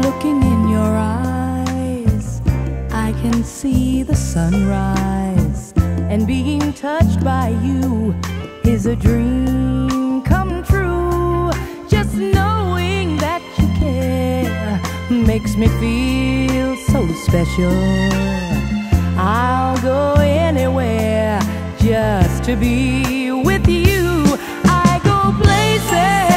Looking in your eyes, I can see the sunrise, and being touched by you is a dream come true. Just knowing that you care makes me feel so special. I'll go anywhere just to be with you. I go places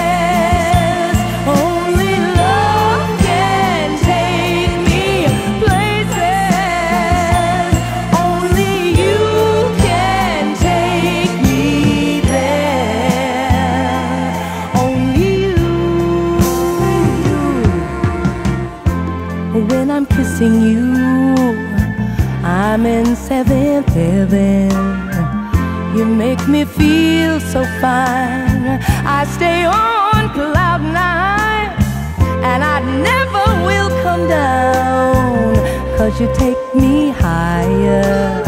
you. I'm in seventh heaven. You make me feel so fine. I stay on cloud nine, and I never will come down, 'cause you take me higher.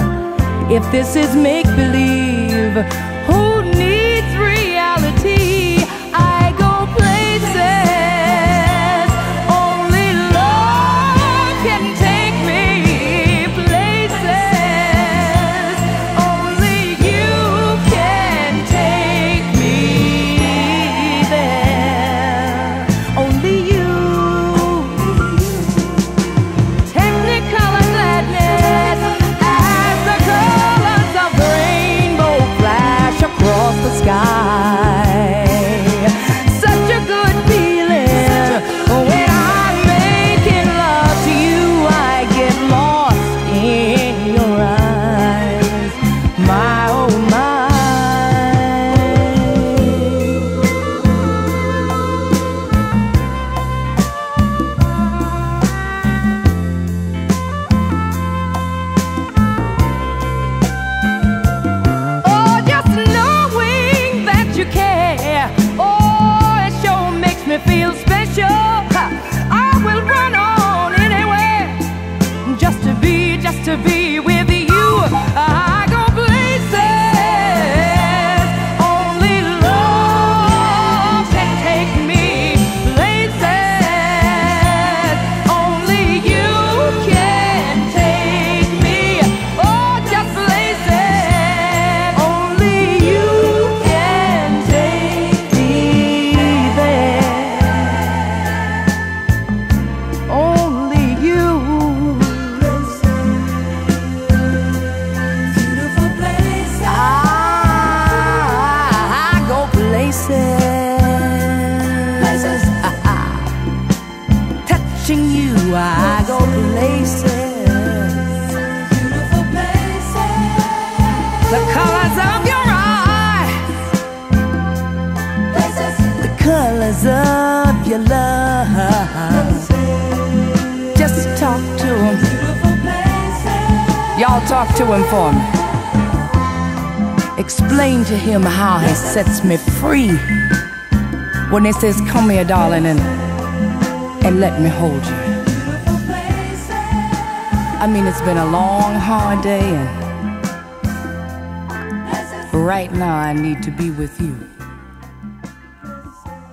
If this is make-believe, who needs reality? I go places of your love. Just talk to him. Y'all talk to him for me. Explain to him how he sets me free when he says, "Come here, darling, and let me hold you." I mean, it's been a long, hard day, and right now I need to be with you.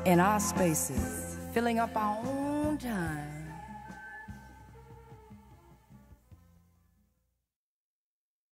In our spaces, filling up our own time.